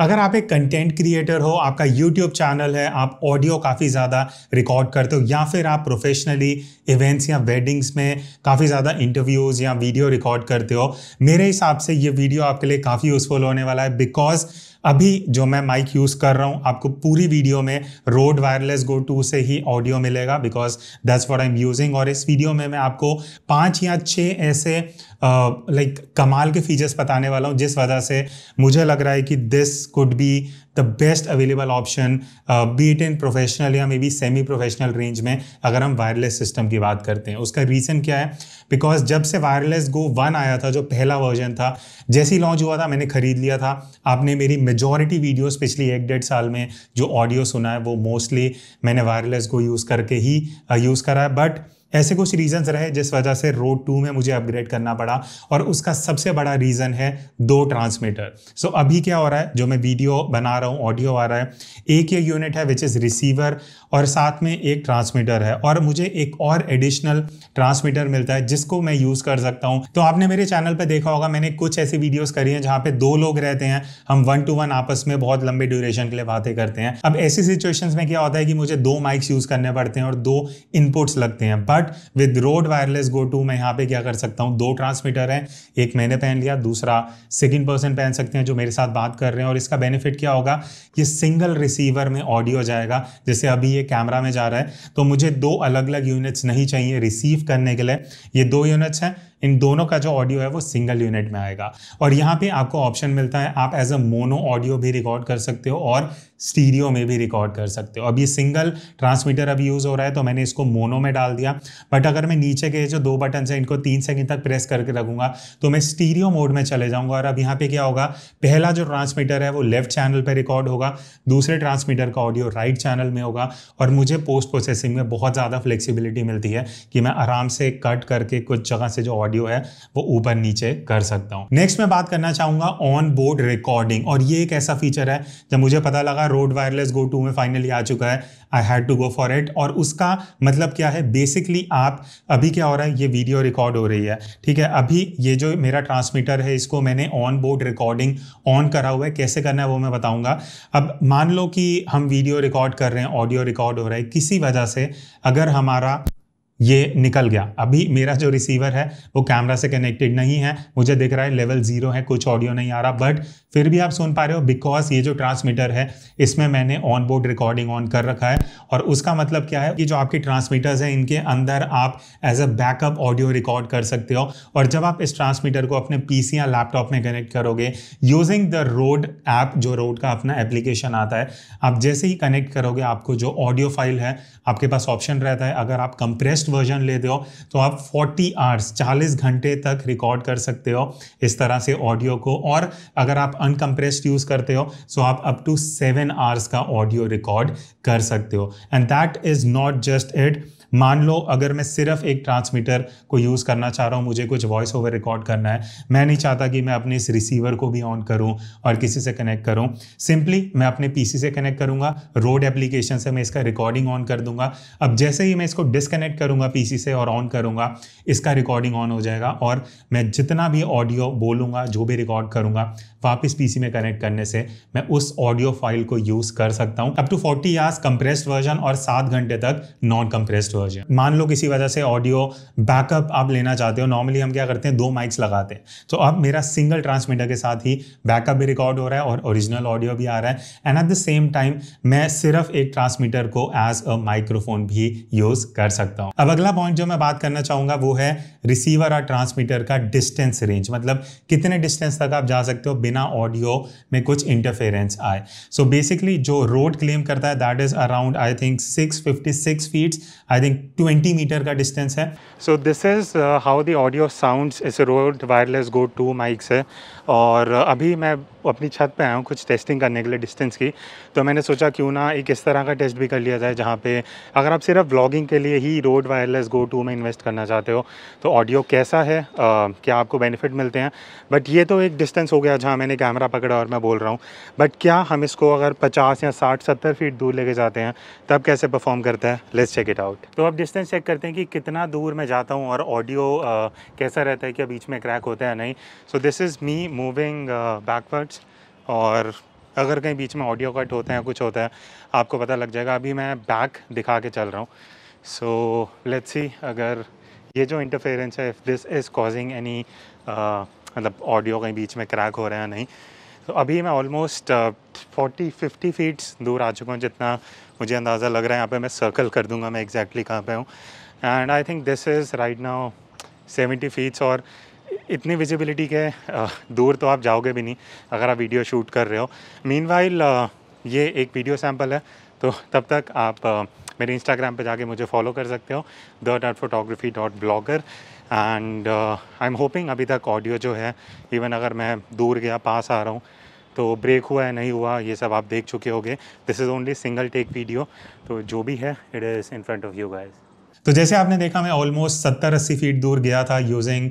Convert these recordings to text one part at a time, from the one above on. अगर आप एक कंटेंट क्रिएटर हो, आपका यूट्यूब चैनल है, आप ऑडियो काफ़ी ज़्यादा रिकॉर्ड करते हो या फिर आप प्रोफेशनली इवेंट्स या वेडिंग्स में काफ़ी ज़्यादा इंटरव्यूज़ या वीडियो रिकॉर्ड करते हो, मेरे हिसाब से ये वीडियो आपके लिए काफ़ी यूज़फुल होने वाला है। बिकॉज़ अभी जो मैं माइक यूज़ कर रहा हूँ, आपको पूरी वीडियो में रोड वायरलेस गो 2 से ही ऑडियो मिलेगा, because that's what I am using. और इस वीडियो में मैं आपको 5 या 6 ऐसे कमाल के फीचर्स बताने वाला हूँ, जिस वजह से मुझे लग रहा है कि this could be the best available option, be it in professional या maybe semi professional range में, अगर हम वायरलेस सिस्टम की बात करते हैं। उसका रीज़न क्या है? बिकॉज जब से वायरलेस गो 1 आया था, जो पहला वर्जन था, जैसे ही लॉन्च हुआ था मैंने खरीद लिया था। आपने मेरी मेजॉरिटी वीडियोस पिछली 1-1.5 साल में जो ऑडियो सुना है वो मोस्टली मैंने वायरलेस गो यूज़ करके ही यूज़ करा है। बट ऐसे कुछ रीजंस रहे जिस वजह से रोड 2 में मुझे अपग्रेड करना पड़ा, और उसका सबसे बड़ा रीज़न है 2 ट्रांसमीटर। सो अभी क्या हो रहा है, जो मैं वीडियो बना रहा हूँ, ऑडियो आ रहा है, एक ये यूनिट है विच इज़ रिसीवर, और साथ में एक ट्रांसमीटर है, और मुझे एक और एडिशनल ट्रांसमीटर मिलता है जिसको मैं यूज़ कर सकता हूँ। तो आपने मेरे चैनल पर देखा होगा मैंने कुछ ऐसी वीडियोज़ करी हैं जहाँ पर 2 लोग रहते हैं, हम 1-to-1 आपस में बहुत लंबे ड्यूरेशन के लिए बातें करते हैं। अब ऐसी सिचुएशन में क्या होता है कि मुझे 2 माइक्स यूज़ करने पड़ते हैं और 2 इनपुट्स लगते हैं। But with Rode wireless go 2 मैं यहाँ पे क्या कर सकता हूँ, 2 ट्रांसमीटर हैं, एक मैंने पहन लिया, दूसरा सेकंड पर्सन पहन सकते हैं जो मेरे साथ बात कर रहे हैं। और इसका बेनिफिट क्या होगा, ये सिंगल रिसीवर में ऑडियो जाएगा, जैसे अभी ये कैमरा में जा रहा है, तो मुझे 2 अलग अलग यूनिट्स नहीं चाहिए रिसीव करने के लिए। ये 2 यूनिट्स हैं, इन दोनों का जो ऑडियो है वो सिंगल यूनिट में आएगा। और यहाँ पे आपको ऑप्शन मिलता है, आप एज अ मोनो ऑडियो भी रिकॉर्ड कर सकते हो और स्टीरियो में भी रिकॉर्ड कर सकते हो। अब ये सिंगल ट्रांसमीटर अभी यूज़ हो रहा है तो मैंने इसको मोनो में डाल दिया, बट अगर मैं नीचे के जो 2 बटन हैं इनको 3 सेकंड तक प्रेस करके रखूँगा तो मैं स्टीरियो मोड में चले जाऊँगा। और अब यहाँ पर क्या होगा, पहला जो ट्रांसमीटर है वो लेफ्ट चैनल पर रिकॉर्ड होगा, दूसरे ट्रांसमीटर का ऑडियो राइट चैनल में होगा, और मुझे पोस्ट प्रोसेसिंग में बहुत ज़्यादा फ्लेक्सिबिलिटी मिलती है कि मैं आराम से कट करके कुछ जगह से जो ऑडियो है वो ऊपर नीचे कर सकता हूं। नेक्स्ट मैं बात करना चाहूंगा ऑन बोर्ड रिकॉर्डिंग, और ये एक ऐसा फीचर है जब मुझे पता लगा रोड वायरलेस गो 2 में फाइनली आ चुका है, I had to go for it. और उसका मतलब क्या है, बेसिकली आप अभी क्या हो रहा है, ये वीडियो रिकॉर्ड हो रही है, ठीक है, अभी ये जो मेरा ट्रांसमीटर है इसको मैंने ऑन बोर्ड रिकॉर्डिंग ऑन करा हुआ है, कैसे करना है वो मैं बताऊंगा। अब मान लो कि हम वीडियो रिकॉर्ड कर रहे हैं, ऑडियो रिकॉर्ड हो रहा है, किसी वजह से अगर हमारा ये निकल गया, अभी मेरा जो रिसीवर है वो कैमरा से कनेक्टेड नहीं है, मुझे दिख रहा है लेवल 0 है, कुछ ऑडियो नहीं आ रहा, बट फिर भी आप सुन पा रहे हो बिकॉज ये जो ट्रांसमीटर है इसमें मैंने ऑन बोर्ड रिकॉर्डिंग ऑन कर रखा है। और उसका मतलब क्या है कि जो आपके ट्रांसमीटर्स हैं इनके अंदर आप as a backup audio record कर सकते हो। और जब आप इस ट्रांसमीटर को अपने PC या लैपटॉप में कनेक्ट करोगे यूजिंग द रोड ऐप, जो रोड का अपना एप्लीकेशन आता है, आप जैसे ही कनेक्ट करोगे आपको जो ऑडियो फाइल है आपके पास ऑप्शन रहता है, अगर आप कंप्रेस्ड वर्जन लेते हो तो आप 40 घंटे तक रिकॉर्ड कर सकते हो इस तरह से ऑडियो को, और अगर आप अनकंप्रेस्ड यूज करते हो तो आप अप टू 7 आवर्स का ऑडियो रिकॉर्ड कर सकते हो। And that is not just it. मान लो अगर मैं सिर्फ एक ट्रांसमीटर को यूज़ करना चाह रहा हूँ, मुझे कुछ वॉइस ओवर रिकॉर्ड करना है, मैं नहीं चाहता कि मैं अपने इस रिसीवर को भी ऑन करूँ और किसी से कनेक्ट करूँ, सिंपली मैं अपने PC से कनेक्ट करूँगा, रोड एप्लीकेशन से मैं इसका रिकॉर्डिंग ऑन कर दूंगा। अब जैसे ही मैं इसको डिसकनेक्ट करूँगा PC से और ऑन करूँगा, इसका रिकॉर्डिंग ऑन हो जाएगा, और मैं जितना भी ऑडियो बोलूँगा, जो भी रिकॉर्ड करूँगा, वापस PC में कनेक्ट करने से मैं उस ऑडियो फाइल को यूज़ कर सकता हूँ। Up to 40 hours compressed version और 7 घंटे तक नॉन कंप्रेस्ड। मान लो किसी वजह से ऑडियो बैकअप आप लेना चाहते हो, नॉर्मली हम क्या करते हैं 2 माइक्स लगाते हैं, तो अब मेरा सिंगल ट्रांसमीटर के साथ ही बैकअप भी रिकॉर्ड हो रहा है और ओरिजिनल ऑडियो भी आ रहा है। And at the same time मैं सिर्फ एक ट्रांसमीटर को एज अ माइक्रोफोन भी यूज कर सकता हूं। अब अगला पॉइंट जो मैं बात करना चाहूंगा वो है रिसीवर और ट्रांसमीटर का डिस्टेंस रेंज, मतलब कितने डिस्टेंस तक आप जा सकते हो बिना ऑडियो में कुछ इंटरफेरेंस आए। सो बेसिकली जो रोड क्लेम करता है that is around I think 656 feet, I think 20 metre का डिस्टेंस है। So this is how the audio sounds इस रोड वायरलेस गो 2 माइक्स है। और अभी मैं अपनी छत पे आया हूँ कुछ टेस्टिंग करने के लिए डिस्टेंस की, तो मैंने सोचा क्यों ना एक इस तरह का टेस्ट भी कर लिया जाए जहाँ पे अगर आप सिर्फ व्लॉगिंग के लिए ही रोड वायरलेस गो 2 में इन्वेस्ट करना चाहते हो तो ऑडियो कैसा है, क्या आपको बेनिफिट मिलते हैं। बट ये तो एक डिस्टेंस हो गया जहाँ मैंने कैमरा पकड़ा और मैं बोल रहा हूँ, बट क्या हम इसको अगर 50 या 60-70 फीट दूर लेके जाते हैं तब कैसे परफॉर्म करता है, लेट्स चेक इट आउट। तो अब डिस्टेंस चेक करते हैं कि कितना दूर मैं जाता हूँ और ऑडियो कैसा रहता है, क्या बीच में क्रैक होता है या नहीं। So this is me moving backwards और अगर कहीं बीच में ऑडियो कट होते हैं, कुछ होता है, आपको पता लग जाएगा। अभी मैं बैक दिखा के चल रहा हूँ। सो लेट्स सी अगर ये जो इंटरफेरेंस है, if this is causing any, मतलब ऑडियो कहीं बीच में क्रैक हो रहे हैं नहीं। तो अभी मैं ऑलमोस्ट 40-50 फीट्स दूर आ चुका हूँ, जितना मुझे अंदाज़ा लग रहा है। यहाँ पे मैं सर्कल कर दूंगा मैं एग्जैक्टली कहाँ पे हूँ। And I think this is right now 70 feets, और इतनी विजिबिलिटी के दूर तो आप जाओगे भी नहीं अगर आप वीडियो शूट कर रहे हो। मीनवाइल ये एक वीडियो सैम्पल है, तो तब तक आप मेरे इंस्टाग्राम पे जाके मुझे फॉलो कर सकते हो, the.photography.blogger। And I am hoping अभी तक ऑडियो जो है, इवन अगर मैं दूर गया पास आ रहा हूँ तो ब्रेक हुआ है नहीं हुआ, ये सब आप देख चुके होंगे। This is only single take video, तो जो भी है it is in front of you guys. तो जैसे आपने देखा मैं ऑलमोस्ट 70-80 फीट दूर गया था using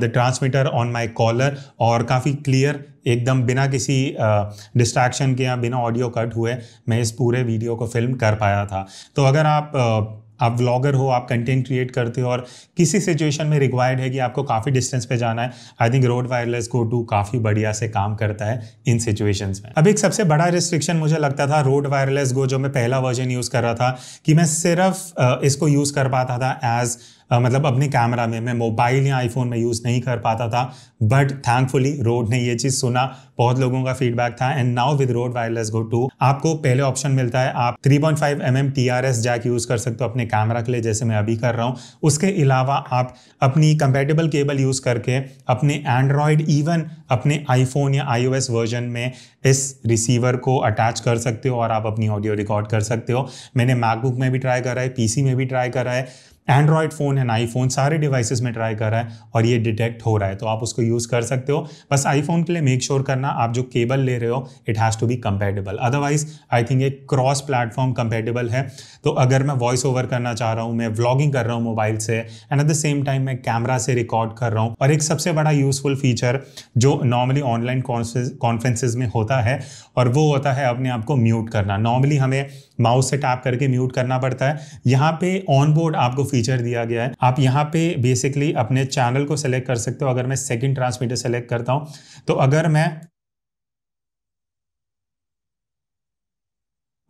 the transmitter on my collar, और काफ़ी क्लियर एकदम बिना किसी डिस्ट्रैक्शन के या बिना ऑडियो कट हुए मैं इस पूरे वीडियो को फिल्म कर पाया था। तो अगर आप व्लॉगर हो, आप कंटेंट क्रिएट करते हो और किसी सिचुएशन में रिक्वायर्ड है कि आपको काफ़ी डिस्टेंस पे जाना है, I think Rode wireless go two काफ़ी बढ़िया से काम करता है इन सिचुएशंस में। अब एक सबसे बड़ा रिस्ट्रिक्शन मुझे लगता था रोड वायरलेस गो, जो मैं पहला वर्जन यूज़ कर रहा था, कि मैं सिर्फ इसको यूज़ कर पाता था एज मतलब अपने कैमरा में, मैं मोबाइल या आईफोन में यूज़ नहीं कर पाता था। बट थैंकफुली रोड ने ये चीज़ सुना, बहुत लोगों का फीडबैक था, and now with Rode wireless go 2 आपको पहले ऑप्शन मिलता है, आप 3.5 mm TRS जैक यूज़ कर सकते हो अपने कैमरा के लिए, जैसे मैं अभी कर रहा हूँ। उसके अलावा आप अपनी कंपेटेबल केबल यूज़ करके अपने एंड्रॉयड, इवन अपने आईफोन या iOS वर्जन में इस रिसीवर को अटैच कर सकते हो और आप अपनी ऑडियो रिकॉर्ड कर सकते हो। मैंने मैकबुक में भी ट्राई करा है, PC में भी ट्राई करा है, एंड्रॉयड फ़ोन एंड आईफोन सारे डिवाइसेस में ट्राई कर रहा है और ये डिटेक्ट हो रहा है, तो आप उसको यूज़ कर सकते हो। बस आईफोन के लिए मेक श्योर करना आप जो केबल ले रहे हो it has to be compatible, otherwise I think ये क्रॉस प्लेटफॉर्म कंपेटेबल है। तो अगर मैं वॉइस ओवर करना चाह रहा हूँ, मैं व्लॉगिंग कर रहा हूँ मोबाइल से, and at the same time मैं कैमरा से रिकॉर्ड कर रहा हूँ। और एक सबसे बड़ा यूजफुल फीचर जो नॉर्मली ऑनलाइन कॉन्फ्रेंसेज में होता है, और वो होता है अपने आप को म्यूट करना। नॉर्मली हमें माउस से टैप करके म्यूट करना पड़ता है, यहाँ पे ऑनबोर्ड आपको फीचर दिया गया है। आप यहाँ पे बेसिकली अपने चैनल को सेलेक्ट कर सकते हो। अगर मैं सेकंड ट्रांसमीटर सेलेक्ट करता हूँ, तो अगर मैं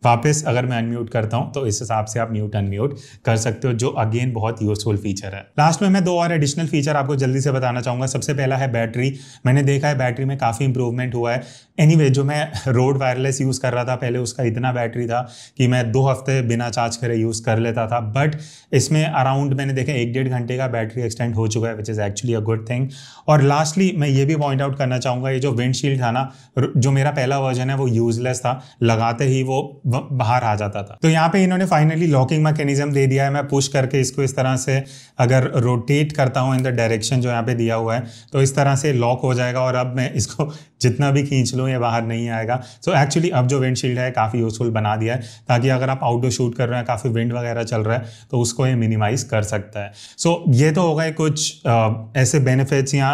वापस अनम्यूट करता हूं तो इस हिसाब से आप म्यूट अनम्यूट कर सकते हो, जो अगेन बहुत यूजफुल फीचर है। लास्ट में मैं दो और एडिशनल फीचर आपको जल्दी से बताना चाहूँगा। सबसे पहला है बैटरी। मैंने देखा है बैटरी में काफ़ी इंप्रूवमेंट हुआ है। एनीवे जो मैं रोड वायरलेस यूज़ कर रहा था पहले, उसका इतना बैटरी था कि मैं 2 हफ्ते बिना चार्ज करे यूज़ कर लेता था, बट इसमें अराउंड मैंने देखा 1-1.5 घंटे का बैटरी एक्सटेंड हो चुका है, which is actually a good thing. और लास्टली मैं ये भी पॉइंट आउट करना चाहूँगा, ये जो विंडशील्ड था ना, जो मेरा पहला वर्जन है वो यूजलेस था, लगाते ही वो बाहर आ जाता था। तो यहाँ पे इन्होंने फाइनली लॉकिंग मैकेनिज्म दे दिया है। मैं पुश करके इसको इस तरह से अगर रोटेट करता हूँ इन द डायरेक्शन जो यहाँ पे दिया हुआ है, तो इस तरह से लॉक हो जाएगा, और अब मैं इसको जितना भी खींच लूँ ये बाहर नहीं आएगा। सो एक्चुअली अब जो विंडशील्ड है काफ़ी यूजफुल बना दिया है, ताकि अगर आप आउटडोर शूट कर रहे हैं, काफ़ी विंड वगैरह चल रहा है, तो उसको ये मिनिमाइज कर सकता है। सो ये तो हो गए कुछ ऐसे बेनिफिट्स या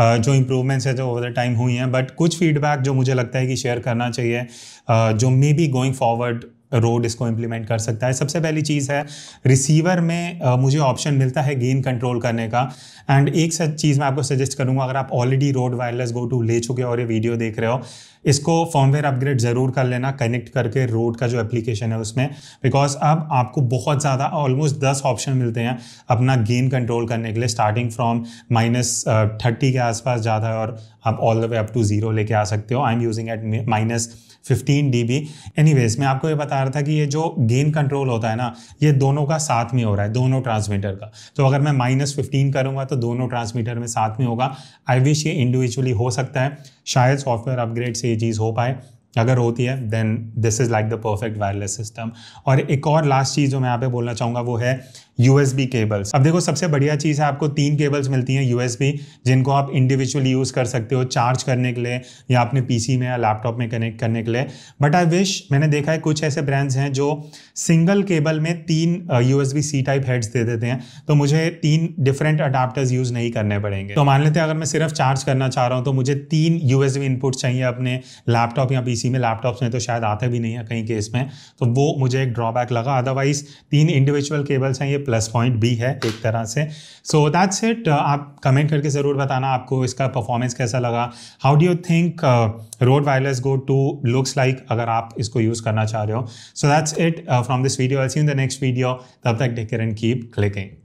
जो इम्प्रूवमेंट्स है जो ओवर द टाइम हुई हैं, बट कुछ फीडबैक जो मुझे लगता है कि शेयर करना चाहिए, जो maybe going forward Rode इसको इम्प्लीमेंट कर सकता है। सबसे पहली चीज़ है रिसीवर में मुझे ऑप्शन मिलता है गेन कंट्रोल करने का। एंड एक सच चीज़ मैं आपको सजेस्ट करूँगा, अगर आप ऑलरेडी रोड वायरलेस गो 2 ले चुके हो और ये वीडियो देख रहे हो, इसको फर्मवेयर अपग्रेड ज़रूर कर लेना कनेक्ट करके रोड का जो एप्लीकेशन है उसमें, बिकॉज अब आपको बहुत ज़्यादा ऑलमोस्ट 10 ऑप्शन मिलते हैं अपना गेन कंट्रोल करने के लिए, स्टार्टिंग फ्रॉम -30 के आसपास ज़्यादा है और आप all the way up to 0 लेके आ सकते हो। I am using at -15 dB। Anyways मैं आपको ये बता रहा था कि ये जो गेन कंट्रोल होता है ना, ये दोनों का साथ में हो रहा है, दोनों ट्रांसमीटर का। तो अगर मैं -15 करूँगा तो दोनों ट्रांसमीटर में साथ में होगा। आई विश ये इंडिविजुअली हो सकता है, शायद सॉफ्टवेयर अपग्रेड से ये चीज़ हो पाए, अगर होती है then this is like the perfect wireless system. और एक और लास्ट चीज़ जो मैं यहाँ पे बोलना चाहूँगा वो है USB केबल्स। अब देखो सबसे बढ़िया चीज़ है, आपको 3 केबल्स मिलती हैं USB, जिनको आप इंडिविजुअली यूज़ कर सकते हो चार्ज करने के लिए या अपने PC में या लैपटॉप में कनेक्ट करने के लिए। बट आई विश, मैंने देखा है कुछ ऐसे ब्रांड्स हैं जो सिंगल केबल में 3 USB C टाइप हेड्स दे देते हैं, तो मुझे 3 डिफरेंट अडाप्टर्स यूज़ नहीं करने पड़ेंगे। तो मान लेते हैं अगर मैं सिर्फ चार्ज करना चाह रहा हूँ तो मुझे 3 USB इनपुट चाहिए अपने लैपटॉप या PC पीसी में, लैपटॉप्स में तो शायद आते भी नहीं है कहीं केस में, तो वो मुझे एक ड्रॉबैक लगा। अदरवाइज 3 इंडिविजुअल केबल्स हैं, ये प्लस पॉइंट भी है एक तरह से। So that's it. आप कमेंट करके ज़रूर बताना आपको इसका परफॉर्मेंस कैसा लगा। How do you think Rode Wireless Go II looks like अगर आप इसको यूज़ करना चाह रहे हो। So that's it from this video. I see you in the next video. तब तक take care and keep clicking.